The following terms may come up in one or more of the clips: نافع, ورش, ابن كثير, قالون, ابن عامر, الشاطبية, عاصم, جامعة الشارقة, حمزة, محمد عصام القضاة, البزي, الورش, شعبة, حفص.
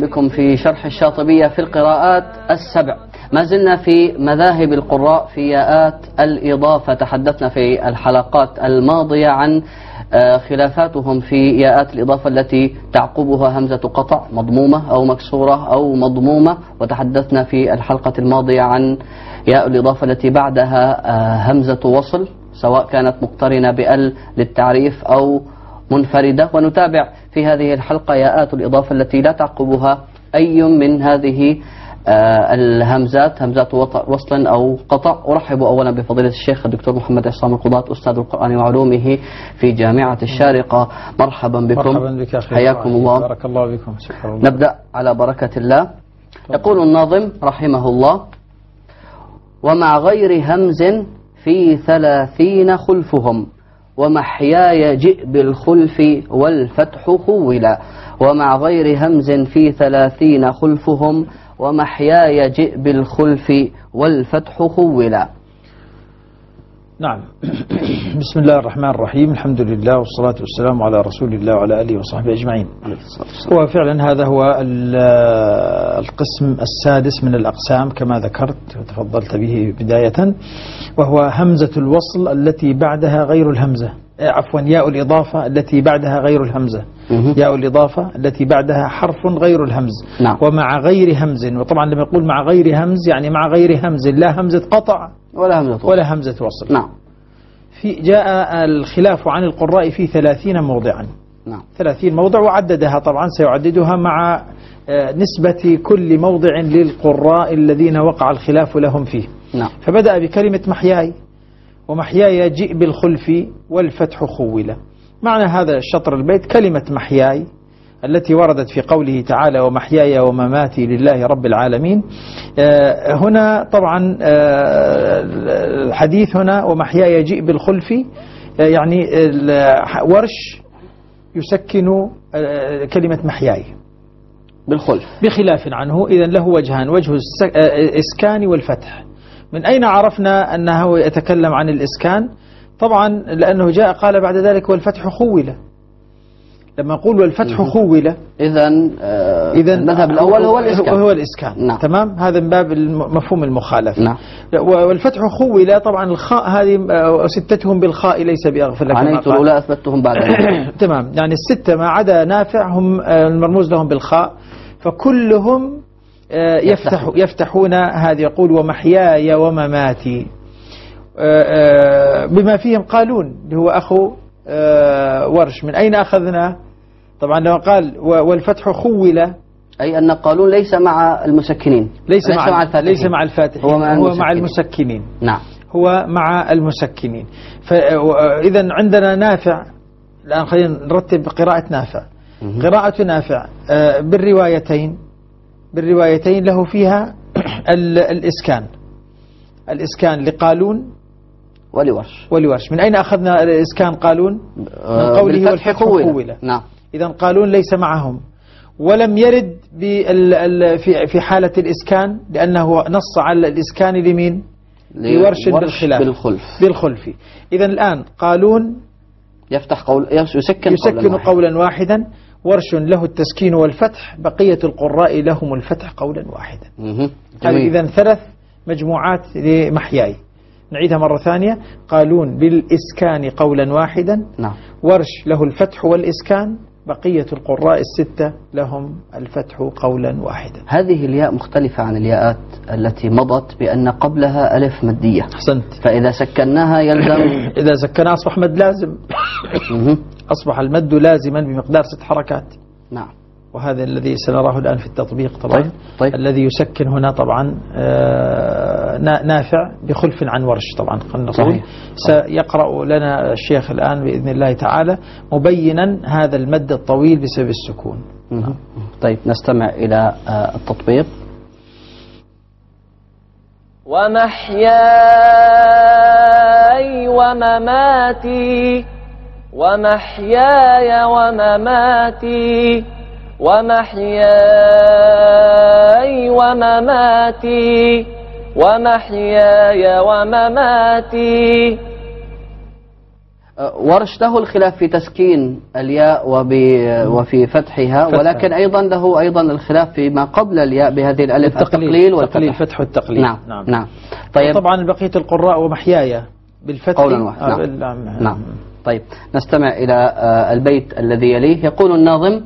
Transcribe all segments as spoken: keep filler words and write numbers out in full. بكم في شرح الشاطبية في القراءات السبع. ما زلنا في مذاهب القراء في ياءات الإضافة. تحدثنا في الحلقات الماضية عن خلافاتهم في ياءات الإضافة التي تعقبها همزة قطع مضمومة أو مكسورة أو مضمومة، وتحدثنا في الحلقة الماضية عن ياء الإضافة التي بعدها همزة وصل سواء كانت مقترنة بال للتعريف أو منفردة. ونتابع في هذه الحلقة ياءات الإضافة التي لا تعقبها أي من هذه الهمزات، همزات وصل أو قطع. أرحب أولا بفضيلة الشيخ الدكتور محمد عصام القضاة أستاذ القرآن وعلومه في جامعة الشارقة. مرحبا بكم. مرحبا بك أخي، حياكم الله، بارك الله بكم. نبدأ على بركة الله. يقول الناظم رحمه الله: ومع غير همز في ثلاثين خلفهم، ومحياي جئ بالخلف والفتح خولا. ومع غير همز في ثلاثين خلفهم، ومحياي جئ بالخلف والفتح خولا. نعم. بسم الله الرحمن الرحيم، الحمد لله والصلاة والسلام على رسول الله وعلى آله وصحبه أجمعين. وفعلا هذا هو القسم السادس من الأقسام كما ذكرت وتفضلت به بداية، وهو همزة الوصل التي بعدها غير الهمزة، عفوا ياء الإضافة التي بعدها غير الهمزة، ياء الإضافة التي بعدها حرف غير الهمز. نعم. ومع غير همز، وطبعا لما يقول مع غير همز يعني مع غير همز، لا همزة قطع ولا همزة ولا همزة وصل. نعم. في جاء الخلاف عن القراء في ثلاثين موضعا. نعم. ثلاثين موضع، وعددها طبعا سيعددها مع نسبة كل موضع للقراء الذين وقع الخلاف لهم فيه. نعم. فبدأ بكلمة محياي، ومحياي جئ بالخلف والفتح خولة. معنى هذا الشطر البيت كلمة محياي التي وردت في قوله تعالى ومحياي ومماتي لله رب العالمين. هنا طبعا الحديث هنا ومحياي جئ بالخلف، يعني ورش يسكن كلمة محياي بالخلف بخلاف عنه. إذن له وجهان، وجه الإسكان والفتح. من أين عرفنا أنه يتكلم عن الإسكان؟ طبعا لأنه جاء قال بعد ذلك والفتح خولة. لما نقول والفتح خولة إذن آه إذن المذهب الأول هو الإسكان, هو الإسكان. نعم. تمام، هذا من باب مفهوم المخالفة. نعم. والفتح خولة طبعا الخاء هذه ستتهم بالخاء ليس بأغفل لكم عنيت ولا أثبتهم بعد. تمام، يعني الستة ما عدا نافع هم المرموز لهم بالخاء، فكلهم يفتح يفتحون هذا. يقول ومحياي ومماتي، بما فيهم قالون اللي هو أخو ورش. من أين أخذنا؟ طبعا لما قال والفتح خولة أي أن قالون ليس مع المسكنين، ليس, ليس مع, مع ليس مع الفاتحين، هو مع المسكنين, مع المسكنين. نعم، هو مع المسكنين. فإذا عندنا نافع الآن. خلينا نرتب قراءة نافع. قراءة نافع بالروايتين بالروايتين له فيها الإسكان، الإسكان لقالون ولورش ولورش. من أين أخذنا الإسكان قالون؟ من قوله والفتح خوله. نعم. إذا قالون ليس معهم، ولم يرد في حالة الإسكان لأنه نص على الإسكان لمين؟ لورش بالخلاف بالخلف بالخلف. إذا الآن قالون يفتح قول يسكن, يسكن قولا واحدا، ورش له التسكين والفتح، بقية القراء لهم الفتح قولا واحدا. إذا ثلاث مجموعات لمحياي. نعيدها مرة ثانية: قالون بالإسكان قولا واحدا. نعم. ورش له الفتح والإسكان، بقية القراء الستة لهم الفتح قولا واحدا. هذه الياء مختلفة عن الياءات التي مضت بأن قبلها ألف مادية. أحسنت. فإذا سكناها يلزم إذا سكنها أصبح مد لازم. أصبح المد لازما بمقدار ست حركات. نعم. وهذا الذي سنراه الآن في التطبيق طبعا. طيب. طيب. الذي يسكن هنا طبعا نافع بخلف عن ورش طبعا. خلينا نقول سيقرأ لنا الشيخ الآن بإذن الله تعالى مبينا هذا المد الطويل بسبب السكون. نعم. طيب، نستمع إلى التطبيق. ومحياي ومماتي، ومحياي ومماتي، ومحياي ومماتي، ومحياي ومماتي. ورشته الخلاف في تسكين الياء وفي فتحها، ولكن أيضا له أيضا الخلاف فيما قبل الياء بهذه الألف التقليل والتقليل فتح والتقليل. نعم نعم, نعم. طيب طبعا بقية القراء ومحيايا بالفتح قولا واحدا. نعم. نعم طيب نستمع إلى البيت الذي يليه. يقول الناظم: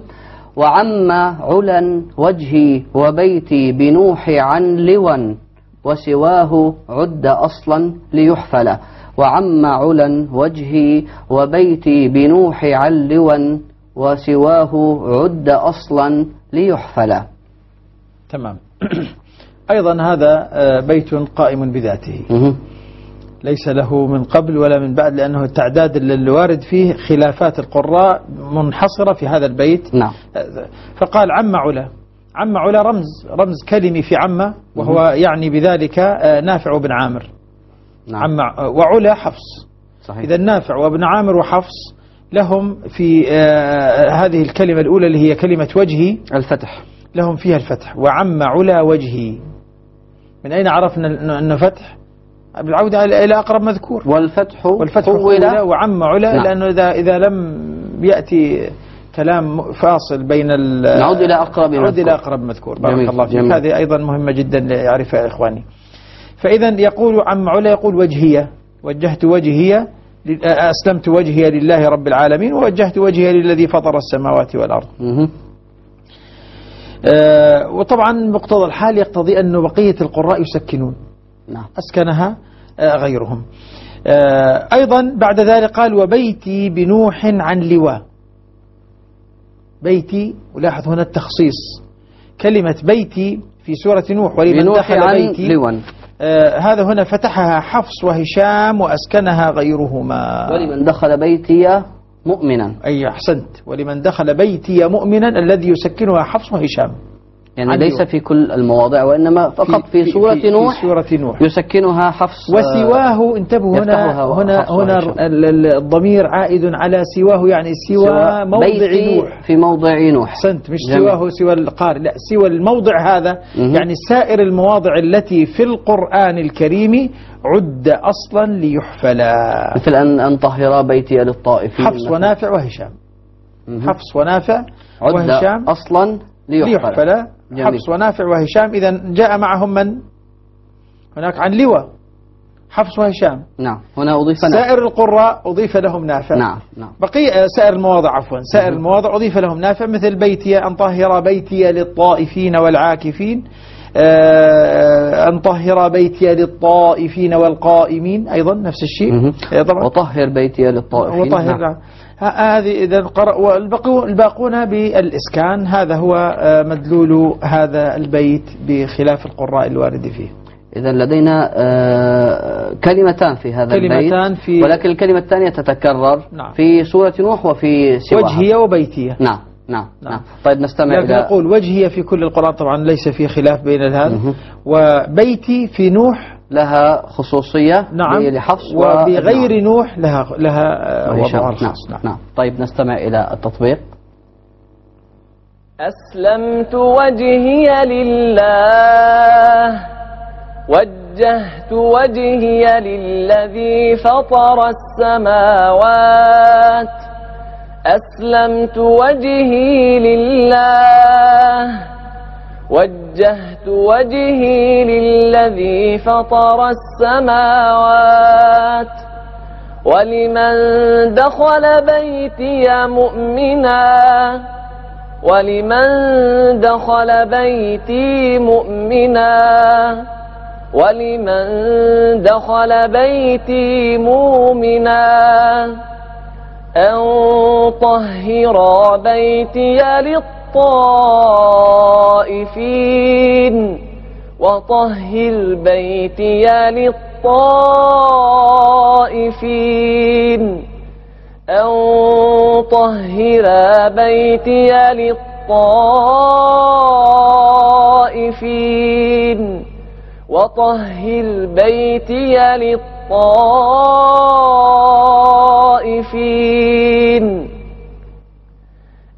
وعما علا وجهي وبيتي بنوح عن لوى وسواه عد أصلا ليحفل. وعم علا وجهي وبيتي بنوح علوا وسواه عد أصلا ليحفل. تمام. أيضا هذا بيت قائم بذاته ليس له من قبل ولا من بعد، لأنه التعداد الوارد فيه خلافات القراء منحصرة في هذا البيت. نعم. فقال عم علا، عم علا رمز رمز كلمي في عم، وهو يعني بذلك نافع بن عامر. نعم. وعلا حفص. إذا نافع وابن عامر وحفص لهم في آه هذه الكلمة الأولى اللي هي كلمة وجهي الفتح، لهم فيها الفتح. وعم علا وجهي، من أين عرفنا أنه فتح؟ بالعودة إلى أقرب مذكور، والفتح والفتح خولة وعم علا. نعم. لأنه إذا, إذا لم يأتي كلام فاصل بين نعود إلى أقرب مذكور. نعود إلى أقرب مذكور. بارك جميل. الله فيك. هذه أيضا مهمة جدا ليعرفها إخواني. فإذا يقول عم علا، يقول وجهية، وجهت وجهية، أسلمت وجهية لله رب العالمين ووجهت وجهية للذي فطر السماوات والأرض. آه وطبعا مقتضى الحال يقتضي أن بقية القراء يسكنون. نعم. أسكنها آه غيرهم. آه أيضا بعد ذلك قال وبيتي بنوح عن لواء. بيتي، ولاحظ هنا التخصيص، كلمة بيتي في سورة نوح ولمن دخل بيتي لواء. آه هذا هنا فتحها حفص وهشام وأسكنها غيرهما. ولمن دخل بيتي مؤمنا. أي أحسنت، ولمن دخل بيتي مؤمنا، الذي يسكنها حفص وهشام. يعني ليس في كل المواضع، وإنما فقط في, في, سورة, في, نوح في سورة نوح يسكنها حفص. وسواه، انتبهوا هنا هنا هنا الضمير عائد على سواه، يعني سوى موضع نوح. في موضع نوح. أحسنت، مش جميل. سواه سوى القارئ، لا، سوى الموضع هذا. مم. يعني سائر المواضع التي في القرآن الكريم عد أصلا ليحفلا، مثل أن أن طهر بيتي للطائفين. حفص ونافع وهشام. مم. حفص ونافع وهشام أصلا ليحفلا. حفص ونافع وهشام، إذا جاء معهم من هناك عن لواء، حفص وهشام. نعم. هنا أضيف سائر القراء أضيف لهم نافع. نعم. نعم. بقي سائر المواضع، عفوا سائر مم. المواضع أضيف لهم نافع، مثل بيتي، أن طهر بيتي للطائفين والعاكفين، أن طهر بيتي للطائفين والقائمين، أيضا نفس الشيء طبعا. وطهر بيتي للطائفين. وطهر. نعم. هذه إذا قرأ، والباقون بالإسكان. هذا هو مدلول هذا البيت بخلاف القراء الوارد فيه. إذا لدينا كلمتان في هذا كلمتان البيت، في ولكن الكلمة الثانية تتكرر. نعم. في سورة نوح وفي سواها، وجهية وبيتية. نعم نعم نعم. طيب نستمع إلى. نقول وجهية في كل القراء طبعا ليس في خلاف بين هذا، وبيتي في نوح لها خصوصية. نعم. لحفص، وبغير نعم. نوح لها لها وضع الخاص. نعم. نعم. طيب نستمع إلى التطبيق. أسلمت وجهي لله وجهت وجهي للذي فطر السماوات. أسلمت وجهي لله وجهت وجهي للذي فطر السماوات. ولمن دخل بيتي مؤمنا، ولمن دخل بيتي مؤمنا، ولمن دخل بيتي مؤمنا، أن طهر بيتي للطائفين طائفين وطهر بيتي للطائفين، أو طهر بيتي للطائفين وطهر بيتي للطائفين،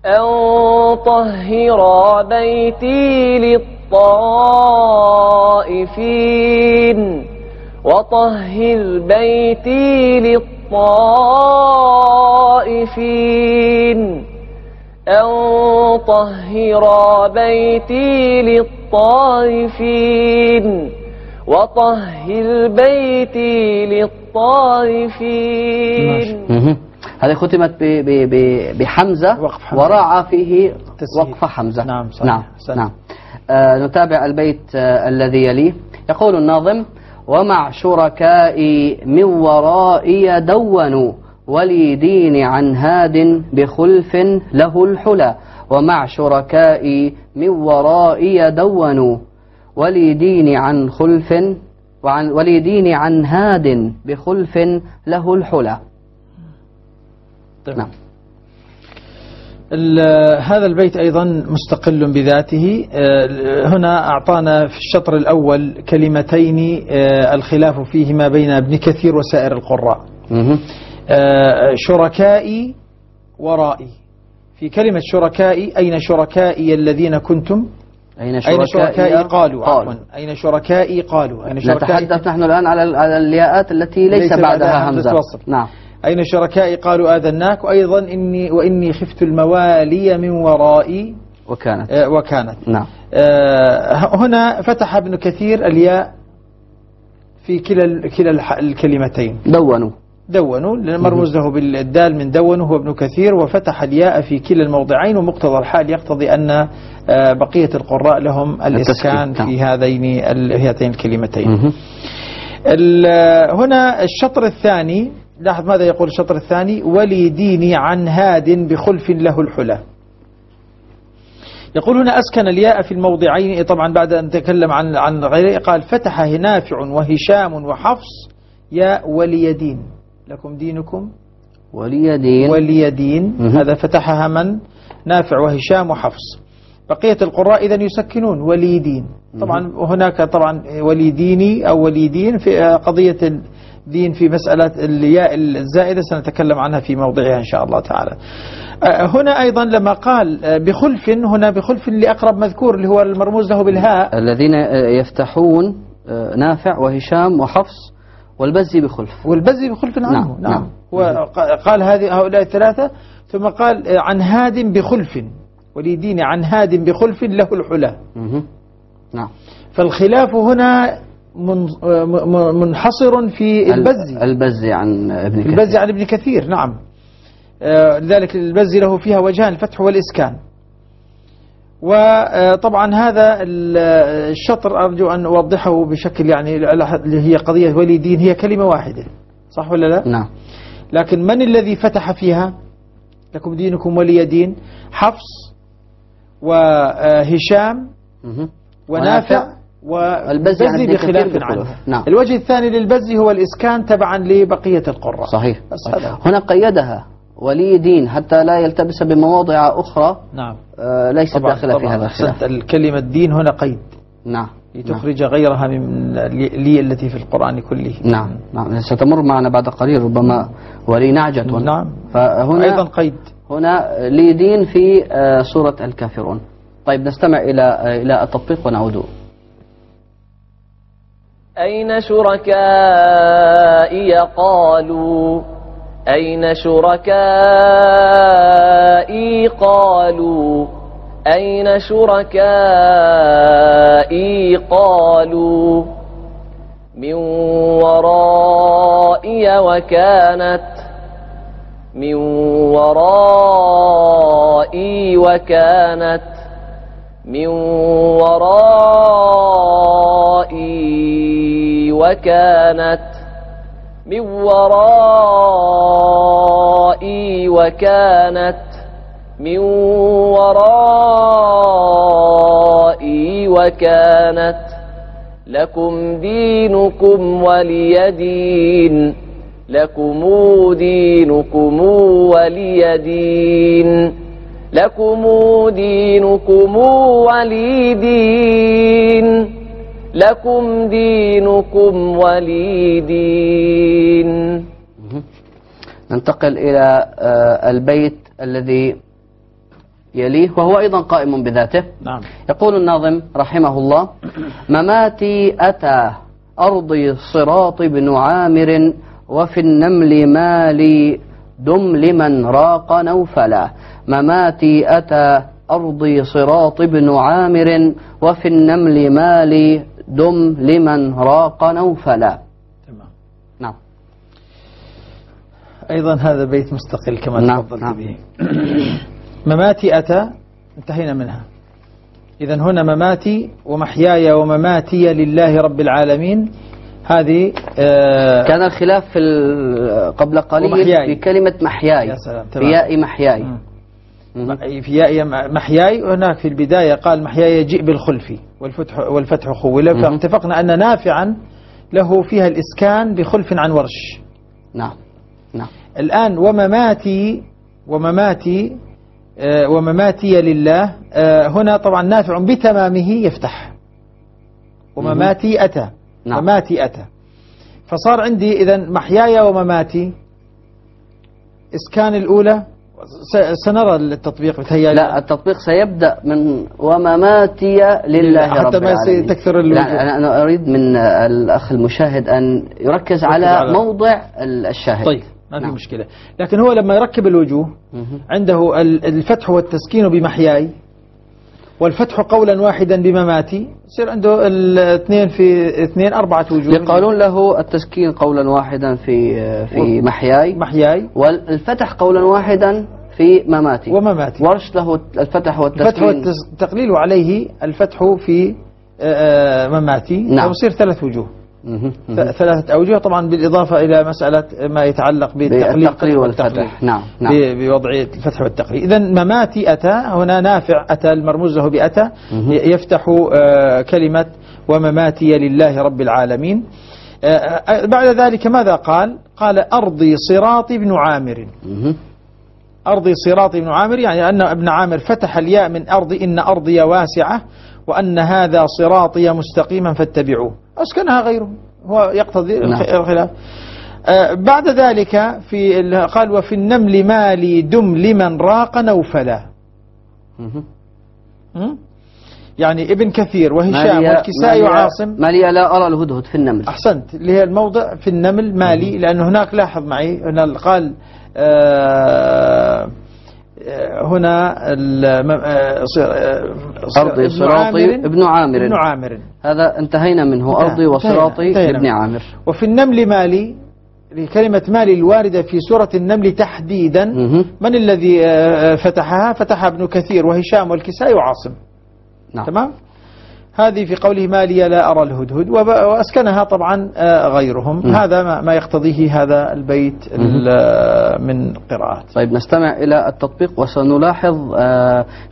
أن طهر بيتي للطائفين وطهر بيتي للطائفين للطائفين أن طهر بيتي للطائفين وطهر بيتي للطائفين. هذه ختمت بحمزة وراء فيه وقف حمزة. نعم صحيح. نعم صحيح. نعم. آه نتابع البيت آه الذي يليه. يقول الناظم: ومع شركائي من ورائي دونوا ولي دين عن هاد بخلف له الحلا. ومع شركائي من ورائي دونوا ولي دين عن خلف وعن ولي دين عن هاد بخلف له الحلا. طيب. نعم. هذا البيت أيضا مستقل بذاته. هنا أعطانا في الشطر الأول كلمتين الخلاف فيهما بين ابن كثير وسائر القراء. شركائي ورائي. في كلمة شركائي أين شركائي الذين كنتم؟ أين شركائي قالوا؟ عفوا أين شركائي قالوا؟ أين شركائي؟ نتحدث نحن الآن على الياءات التي ليس بعدها همزة. نعم. أين شركائي قالوا آذناك، وأيضا إني وإني خفت الموالي من ورائي وكانت آه وكانت. نعم. آه هنا فتح ابن كثير الياء في كلا كلا الكلمتين. دونوا دونوا المرموز له بالدال من دونوا هو ابن كثير، وفتح الياء في كلا الموضعين، ومقتضى الحال يقتضي أن آه بقية القراء لهم الإسكان في هذين هاتين الكلمتين. هنا الشطر الثاني، لاحظ ماذا يقول الشطر الثاني: ولي ديني عن هاد بخلف له الحلا. يقول هنا أسكن الياء في الموضعين، طبعا بعد أن تكلم عن عن غيره قال فتح نافع وهشام وحفص يا ولي دين، لكم دينكم ولي دين ولي دين. هذا فتحها من؟ نافع وهشام وحفص. بقية القراء إذن يسكنون ولي دين. طبعا هناك طبعا ولي ديني أو ولي دين في قضية دين في مسألة الياء الزائدة سنتكلم عنها في موضعها إن شاء الله تعالى. هنا أيضا لما قال بخلف، هنا بخلف لأقرب مذكور اللي هو المرموز له بالهاء، الذين يفتحون نافع وهشام وحفص والبزي بخلف. والبزي بخلف عنه. نعم. نعم. نعم. قال هذه هؤلاء الثلاثة، ثم قال عن هاد بخلف، ولي دين عن هاد بخلف له الحلا. نعم. فالخلاف هنا منحصر في البزي. البزي عن ابن كثير. البزي عن ابن كثير. نعم. لذلك البزي له فيها وجهان، الفتح والإسكان. وطبعا هذا الشطر أرجو أن أوضحه بشكل، يعني اللي هي قضية ولي دين هي كلمة واحدة صح ولا لا؟ نعم. لكن من الذي فتح فيها؟ لكم دينكم ولي دين. حفص وهشام ونافع والبزي بخلاف عنه. نعم. الوجه الثاني للبزي هو الإسكان تبعا لبقية القراء. صحيح. هنا قيدها ولي دين حتى لا يلتبس بمواضع أخرى. نعم. آه ليس داخل في هذا الخلاف. الكلمة دين هنا قيد. نعم. لتخرج نعم. غيرها من لي التي في القرآن كله. نعم. نعم. ستمر معنا بعد قليل ربما ولي نعجة. نعم. فهنا أيضا قيد. هنا لي دين في آه سورة الكافرون. طيب نستمع إلى آه إلى التطبيق ونعود. أين شركائي قالوا أين شركائي قالوا أين شركائي قالوا من ورائي وكانت من ورائي وكانت من ورائي وكانت من ورائي وكانت من ورائي وكانت لكم دينكم ولي دين لكم دينكم ولي دين لكم دينكم ولي دين لكم دينكم ولي دين. ننتقل إلى البيت الذي يليه وهو أيضا قائم بذاته. نعم. يقول الناظم رحمه الله: مماتي أتى أرضي صراط بن عامر وفي النمل مالي دم لمن راق نوفلا مماتي أتى أرضي صراط ابن عامر وفي النمل مالي دم لمن راق نوفلا. تمام. نعم. أيضا هذا بيت مستقل كما نعم. تفضلت نعم. به. مماتي أتى انتهينا منها. إذا هنا مماتي ومحياي ومماتي لله رب العالمين. هذه آه كان الخلاف في قبل قليل بكلمة محياي. يا سلام. في ياء محياي. في ياء محياي. وهناك في البداية قال محياي جئ بالخلف والفتح والفتح خولف. فاتفقنا أن نافعا له فيها الإسكان بخلف عن ورش. نعم. نعم. الآن ومماتي ومماتي آه ومماتي لله آه هنا طبعا نافع بتمامه يفتح. ومماتي أتى. نعم. مماتي أتى. فصار عندي إذا محياي ومماتي إسكان الأولى. سنرى التطبيق بتهيأ. لا التطبيق سيبدأ من ومماتي لله رب العالمين. حتى ما تكثر الوجوه. لا أنا أريد من الأخ المشاهد أن يركز على, على موضع الشاهد. طيب ما في نعم. مشكلة. لكن هو لما يركب الوجوه عنده الفتح والتسكين بمحياي والفتح قولا واحدا بمماتي يصير عنده الاثنين في اثنين أربعة وجوه. يقالون له التسكين قولا واحدا في في محياي محياي والفتح قولا واحدا في مماتي ومماتي. ورش له الفتح والتسكين الفتح والتقليل عليه الفتح في مماتي. نعم. ويصير ثلاث وجوه. ثلاثة أوجه طبعا بالإضافة إلى مسألة ما يتعلق بالتقليل والفتح. نعم. نعم. بوضعية الفتح والتقليل. إذا مماتي أتى هنا نافع أتى المرموز له بأتى يفتح كلمة ومماتي لله رب العالمين. بعد ذلك ماذا قال؟ قال أرضي صراط ابن عامر. أرضي صراط ابن عامر يعني أن ابن عامر فتح الياء من أرضي إن أرضي واسعة وأن هذا صراطي مستقيما فاتبعوه. أسكنها غيره هو يقتضي الخلاف. آه بعد ذلك في قال وفي النمل مالي دم لمن راق نوفلا. يعني ابن كثير وهشام والكسائي وعاصم مالي لا أرى الهدهد في النمل. أحسنت اللي هي الموضع في النمل مالي لأن هناك لاحظ معي هنا قال آه هنا أرضي صراطي ابن عامر. ابن عامر هذا انتهينا منه. أرضي وصراطي ابن عامر. وفي النمل مالي لكلمة مالي الواردة في سورة النمل تحديدا من الذي فتحها؟ فتحها ابن كثير وهشام والكسائي وعاصم. نعم. تمام. هذه في قوله مالي لا أرى الهدهد وأسكنها طبعا غيرهم. هذا ما يقتضيه هذا البيت من قراءات. طيب نستمع إلى التطبيق وسنلاحظ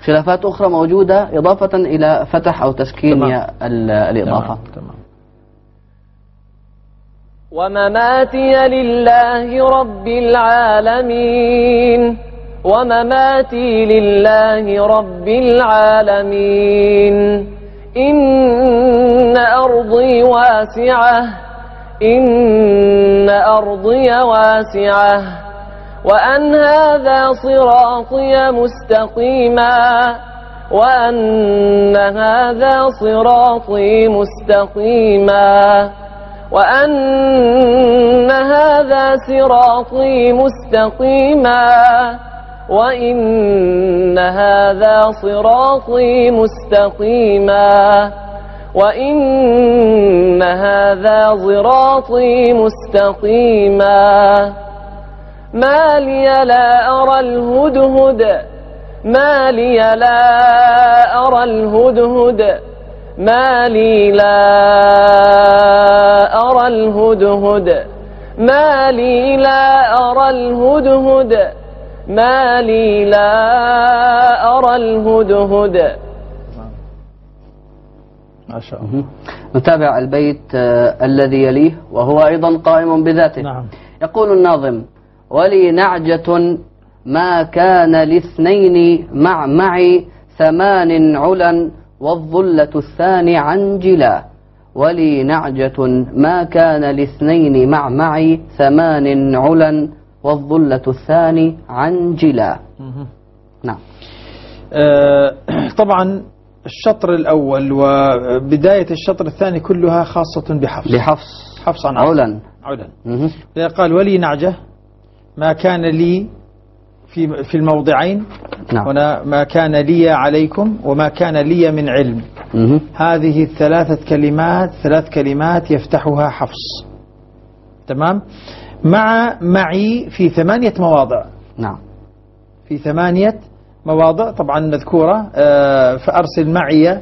خلافات أخرى موجودة إضافة إلى فتح أو تسكين الإضافة. تمام. ومماتي لله رب العالمين ومماتي لله رب العالمين إن أرضي واسعة إن أرضي واسعة وأن هذا صراطي مستقيما وأن هذا صراطي مستقيما وأن هذا صراطي مستقيما وإن هذا صراطي مستقيما وإن هذا صراطي مستقيما ما لي لا أرى الهدهد ما لي لا أرى الهدهد ما لي لا أرى الهدهد ما لي لا أرى الهدهد ما لي لا أرى الهدهد. ما شاء الله. نتابع البيت آه الذي يليه وهو أيضا قائم بذاته. نعم. يقول الناظم ولي نعجة ما كان لاثنين مع معي ثمان علا والظلة الثاني عن جلا ولي نعجة ما كان لاثنين مع معي ثمان علا والظلة الثاني عن جلا. نعم. آه طبعا الشطر الأول وبداية الشطر الثاني كلها خاصة بحفص. لحفص. حفص عن عولا عولا قال ولي نعجة ما كان لي في في الموضعين. نعم. هنا ما كان لي عليكم وما كان لي من علم. مه. هذه الثلاثة كلمات ثلاث كلمات يفتحها حفص. تمام. مع معي في ثمانية مواضع. نعم. في ثمانية مواضع طبعا مذكورة. آه فأرسل معي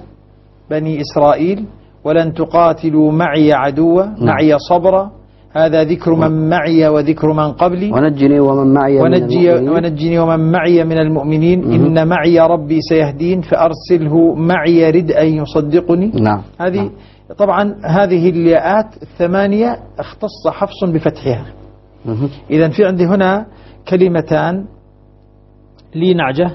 بني إسرائيل ولن تقاتلوا معي عدوا. نعم. معي صبرا. هذا ذكر من معي وذكر من قبلي. ونجني ومن معي ونجي من ونجني ومن معي من المؤمنين. مه. إن معي ربي سيهدين فأرسله معي رد أن يصدقني. نعم. هذه نعم. طبعا هذه الياءات الثمانية اختص حفص بفتحها. إذا في عندي هنا كلمتان لي نعجة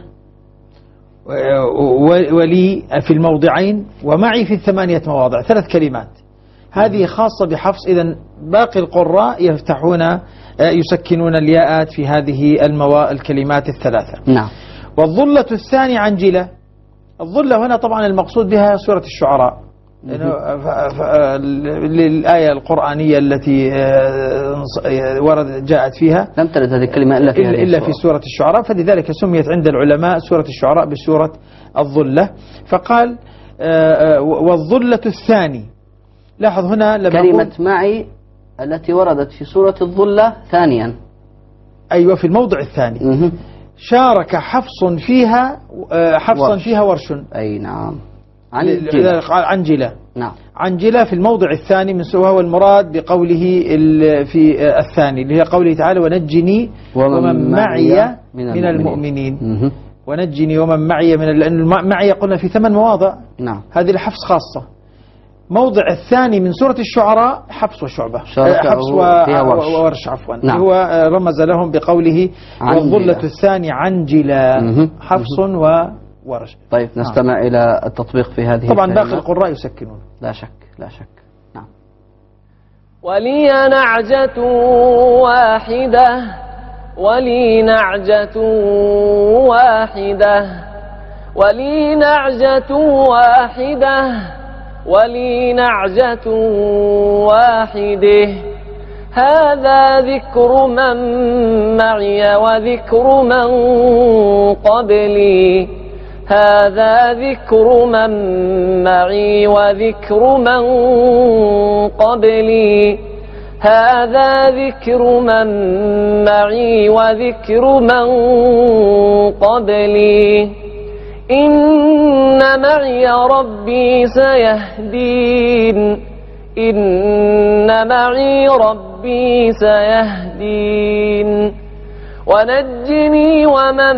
ولي في الموضعين ومعي في الثمانية مواضع، ثلاث كلمات. هذه خاصة بحفص. إذا باقي القراء يفتحون يسكنون الياءات في هذه الموا... الكلمات الثلاثة. نعم. والظلة الثانية عنجلة. الظلة هنا طبعا المقصود بها سورة الشعراء. الآية القرآنية التي ورد جاءت فيها لم ترد هذه الكلمة إلا في إلا في سورة الشعراء، فلذلك سميت عند العلماء سورة الشعراء بسورة الظلة. فقال والظلة الثاني. لاحظ هنا لما كلمة معي التي وردت في سورة الظلة ثانيا. أيوة في الموضع الثاني. شارك حفص فيها حفصا فيها ورش. أي نعم. عنجلة. عنجلة. نعم. عنجلة في الموضع الثاني من سواه، والمراد بقوله في الثاني اللي هي قوله تعالى ونجني ومن معي من, من المؤمنين. مه. ونجني ومن معي من لأن معي قلنا في ثمان مواضع. نعم. هذه الحفص خاصة. موضع الثاني من سورة الشعراء حفص وشعبة. حفص وورش. وورش عفوا. نعم. هو رمز لهم بقوله والظلة الثاني عنجلة. مه. حفص مه. و ورش. طيب نستمع. نعم. إلى التطبيق في هذه طبعا باقي القراء يسكنون. لا شك لا شك. نعم. ولي نعجة واحدة ولي نعجة واحدة ولي نعجة واحدة ولي نعجة واحدة هذا ذكر من معي وذكر من قبلي هذا ذكر من معي وذكر من قبلي هذا ذكر من معي وذكر من قبلي إن معي ربي سيهدين إن معي ربي سيهدين ونجني ومن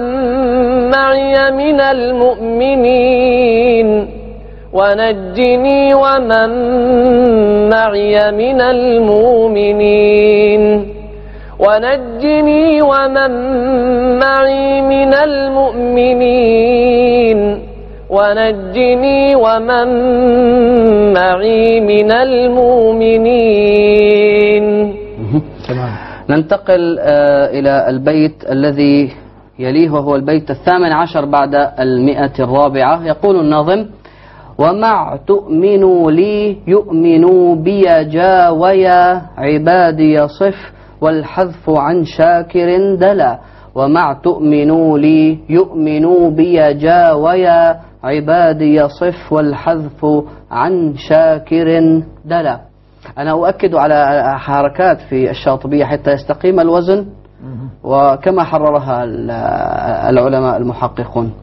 معي من المؤمنين ونجني ومن معي من المؤمنين ونجني ومن معي من المؤمنين ونجني ومن معي من المؤمنين. تمام. ننتقل إلى البيت الذي يليه وهو البيت الثامن عشر بعد المئة الرابعة. يقول الناظم ومع تؤمنوا لي يؤمنوا بي جا ويا عبادي صف والحذف عن شاكر دلا ومع تؤمنوا لي يؤمنوا بي جا ويا عبادي صف والحذف عن شاكر دلا. أنا أؤكد على حركات في الشاطبية حتى يستقيم الوزن وكما حررها العلماء المحققون.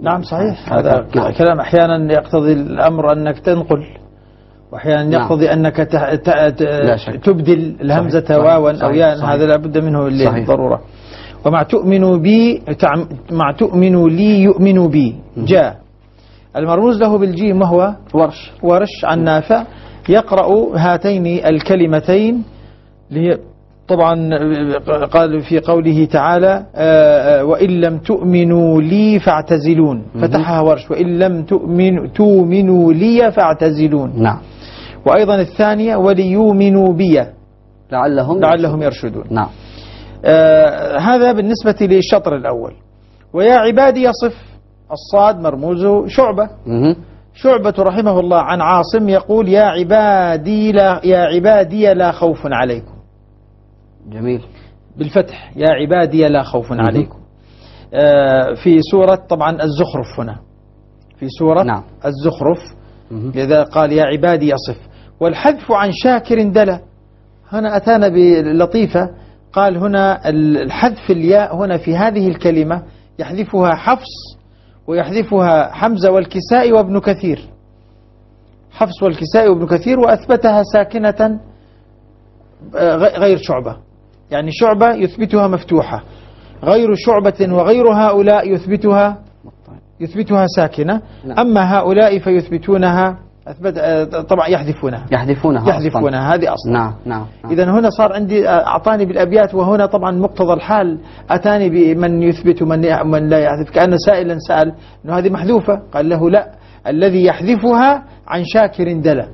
نعم صحيح. هذا نعم. كلام أحيانا يقتضي الأمر أنك تنقل وأحيانا يقتضي نعم. أنك تبدل الهمزة واوا أو ياء. هذا لا بد منه للضرورة. ومع تؤمنوا بي مع تؤمنوا لي يؤمنوا بي جاء المرموز له بالجيم وهو ورش. ورش عن نافع يقرأ هاتين الكلمتين طبعا قال في قوله تعالى وإن لم تؤمنوا لي فاعتزلون. فتحها ورش وإن لم تؤمن تؤمنوا لي فاعتزلون. نعم. وأيضا الثانية وليؤمنوا بي لعلهم لعلهم يرشدون. نعم. آه هذا بالنسبة للشطر الأول. ويا عبادي يصف الصاد مرموزه شعبة. شعبة رحمه الله عن عاصم يقول: يا عبادي لا يا عبادي لا خوف عليكم. جميل. بالفتح، يا عبادي لا خوف عليكم. آه في سورة طبعا الزخرف، هنا في سورة نعم. الزخرف إذا قال يا عبادي يصف. والحذف عن شاكر دلى، هنا أتانا بلطيفة، قال هنا الحذف الياء هنا في هذه الكلمة يحذفها حفص ويحذفها حمزة والكسائي وابن كثير، حفص والكسائي وابن كثير، وأثبتها ساكنة غير شعبة، يعني شعبة يثبتها مفتوحة، غير شعبة وغير هؤلاء يثبتها يثبتها ساكنة. نعم. أما هؤلاء فيثبتونها أثبت طبعا يحذفونها يحذفونها يحذفونها هذه أصلا. نعم نعم. إذا هنا صار عندي، أعطاني بالأبيات، وهنا طبعا مقتضى الحال أتاني بمن يثبت ومن من لا يحذف، كأن سائلا سأل إنه هذه محذوفة، قال له لا، الذي يحذفها عن شاكر دلى.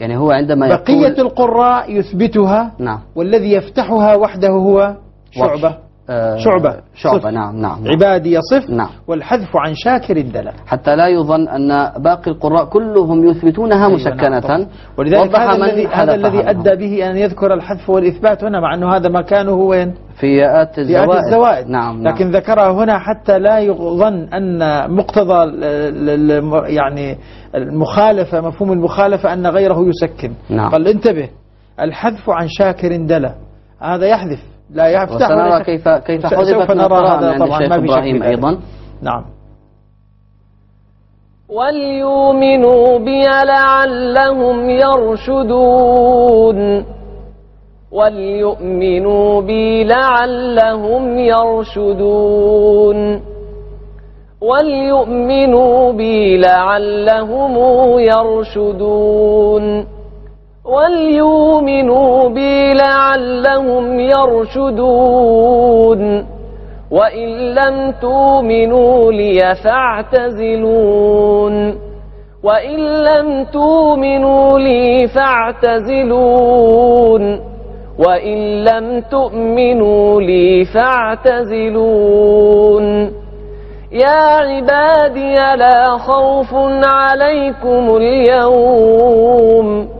يعني هو عندما بقية القراء يثبتها. نعم. والذي يفتحها وحده هو شعبة. آه شعبة شعبة نعم نعم. عبادي يصف. نعم. والحذف عن شاكر الدلى، حتى لا يظن أن باقي القراء كلهم يثبتونها مسكنة. نعم. ولذلك هذا الذي هذا الذي أدى به أن يذكر الحذف والإثبات هنا، مع أنه هذا ما كانه وين؟ في ياءات الزوائد. الزوائد. نعم. لكن نعم. ذكرها هنا حتى لا يظن أن مقتضى يعني المخالفة، مفهوم المخالفة، أن غيره يسكن. نعم. قال انتبه، الحذف عن شاكر دلى، هذا يحذف لا يفتح. وسنرى كيف كيف حذفت نظرها عند الشيخ إبراهيم أيضا. نعم. وليؤمنوا بي لعلهم يرشدون، وليؤمنوا بي لعلهم يرشدون، وليؤمنوا بي لعلهم يرشدون، وليؤمنوا بي لعلهم يرشدون، وإن لم تؤمنوا لي فاعتزلون، وإن لم تؤمنوا لي فاعتزلون، وإن لم تؤمنوا لي فاعتزلون، يا عبادي لا خوف عليكم اليوم،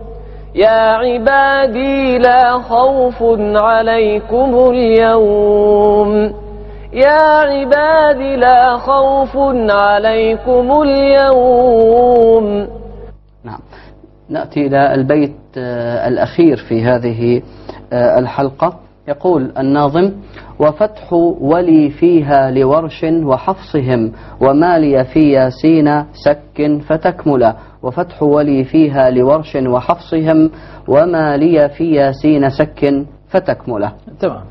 يا عبادي لا خوف عليكم اليوم، يا عبادي لا خوف عليكم اليوم. نعم. نأتي إلى البيت الأخير في هذه الحلقة. يقول الناظم: وفتح ولي فيها لورش وحفصهم، وما لي في ياسين سك فتكمل، وفتح ولي فيها لورش وحفصهم، وما لي في ياسين سك فتكمل. تمام،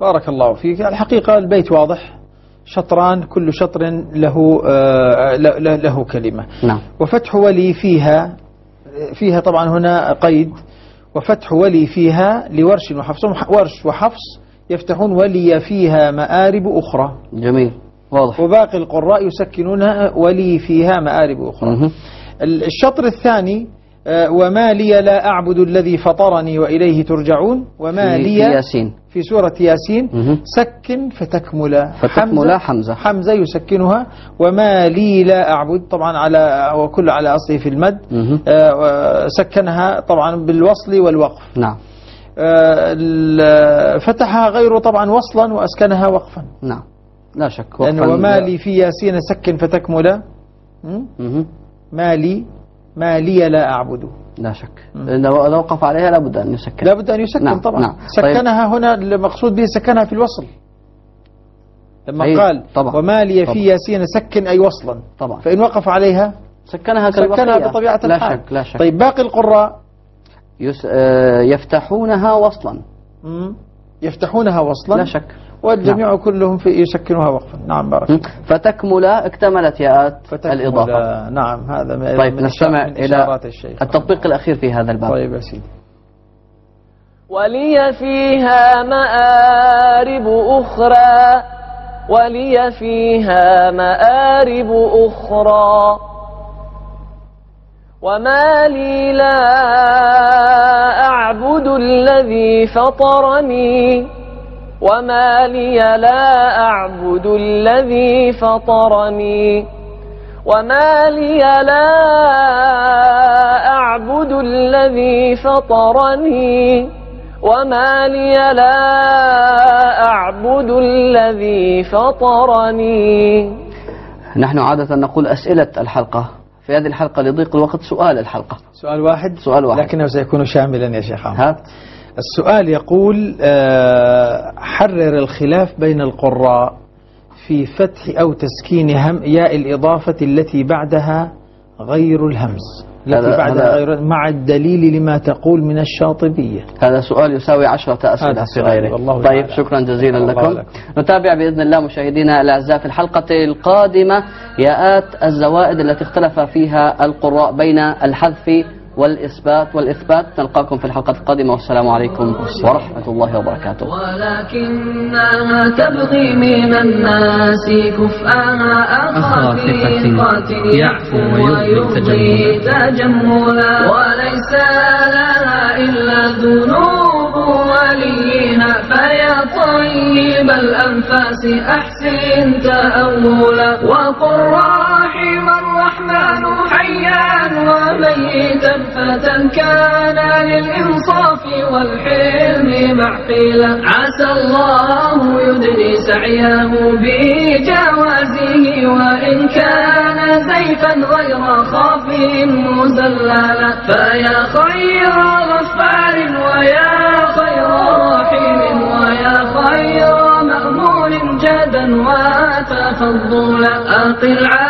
بارك الله فيك. الحقيقة البيت واضح، شطران، كل شطر له آه له, له كلمة. نعم. وفتح ولي فيها، فيها طبعا هنا قيد، وفتح ولي فيها لورش وحفص، ورش وحفص يفتحون ولي فيها مآرب أخرى. جميل، واضح. وباقي القراء يسكنونها ولي فيها مآرب أخرى. مه. الشطر الثاني وما لي لا أعبد الذي فطرني وإليه ترجعون، وما لي ياسين في سورة ياسين. مه. سكن فتكمل، فتكمل حمزة حمزة يسكنها، وما لي لا أعبد طبعا على وكل على أصله في المد. آه سكنها طبعا بالوصل والوقف. نعم. آه فتحها غير طبعا وصلا وأسكنها وقفا. نعم، لا شك. لأن وما لي في ياسين سكن فتكمل، ما لي ما لي لا أعبده، لا شك. لو لو وقف عليها لابد أن يسكن، لابد أن يسكن. نعم. طبعا. نعم. سكنها. طيب. هنا المقصود به سكنها في الوصل لما أيه. قال طبعا. وما لي في ياسين سكن، أي وصلا طبعا. فإن وقف عليها سكنها سكنها بطبيعة الحال. لا شك، لا شك. طيب باقي القراء يس... آه يفتحونها وصلا. مم. يفتحونها وصلا، لا شك. والجميع نعم. كلهم في يسكنها وقفا. نعم، بارك. فتكمل اكتملت ياءات الإضافة. نعم، هذا ما. طيب، نستمع إلى التطبيق الأخير في هذا الباب. طيب يا سيدي. ولي فيها مآرب أخرى، ولي فيها مآرب أخرى، وما لي لا أعبد الذي فطرني، وما لي لا أعبد الذي فطرني، وما لي لا أعبد الذي فطرني وما لي لا أعبد الذي فطرني. نحن عادة نقول أسئلة الحلقة، في هذه الحلقة لضيق الوقت سؤال الحلقة. سؤال واحد؟ سؤال واحد لكنه سيكون شاملا يا شيخ عمرو. هات. السؤال يقول حرر الخلاف بين القراء في فتح أو تسكين هم ياء الإضافة التي بعدها غير الهمز التي بعدها غير مع الدليل لما تقول من الشاطبية. هذا سؤال يساوي عشرة أسئلة في غيره. طيب شكرا جزيلا لكم. نتابع بإذن الله مشاهدينا الأعزاء في الحلقة القادمة ياءات الزوائد التي اختلف فيها القراء بين الحذف والإثبات والإثبات. نلقاكم في الحلقة القادمة والسلام عليكم ورحمة الله وبركاته. ولكنها تبغي من الناس كفءها أخا ثقة يعفو ويبغي تجملا وليس لها إلا ذنوب وليها فيا طيب الأنفاس أحسن تأولا وقل راحم الرحمن حيا وميتا فتى كان للإنصاف والحلم معقلا عسى الله يدني سعيه بجوازه وإن كان زيفا غير خاف مزللا فيا خير غفار ويا خير رحيم ويا خير مأمون جدا وتفضلا أقل